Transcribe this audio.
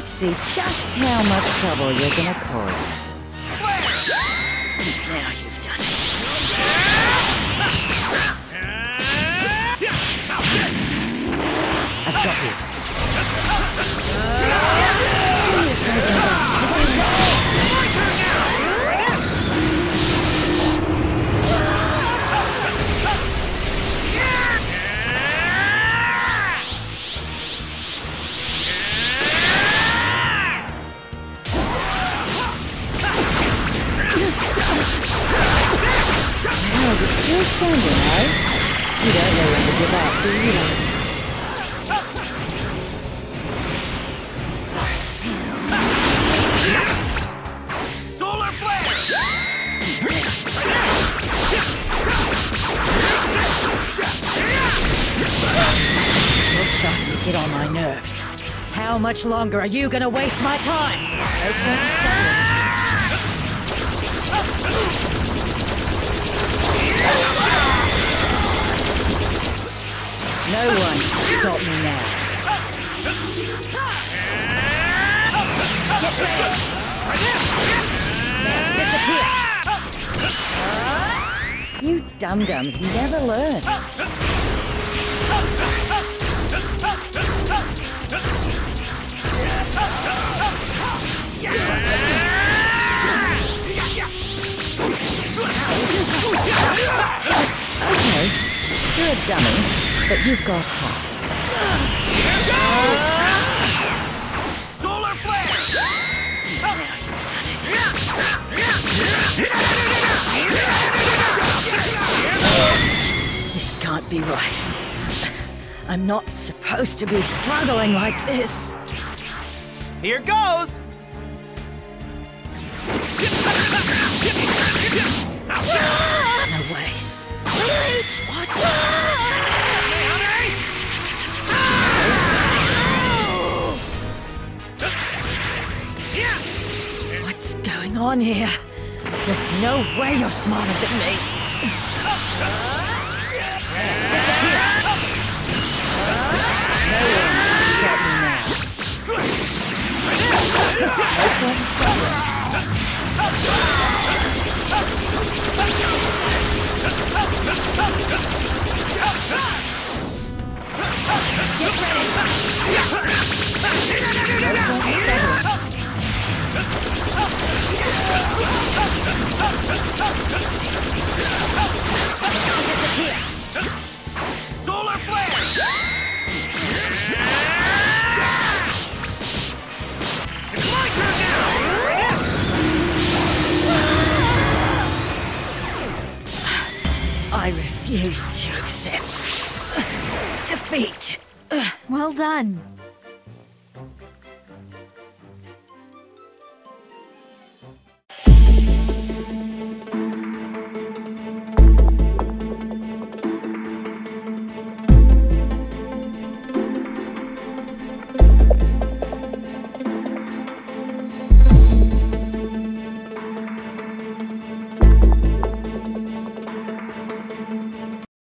Let's see just how much trouble you're gonna cause me. Now you've done it. I've got you. Wow, you're still standing, eh? You don't know when to give up, do you? Solar flare! You're starting to get on my nerves. How much longer are you gonna waste my time? Okay, no one can stop me now. Get ready! Now disappear! You dum-dums never learn. Okay, you're a dummy. But you've got heart. Here goes! Solar flare! Now you've done it. This can't be right. I'm not supposed to be struggling like this. Here goes! No way. Really? What? What's going on here? There's no way you're smarter than me. Disappear! No one can stop me now. Get ready! Disappear! Solar flare! It's my turn now! I refuse to accept defeat. Well done.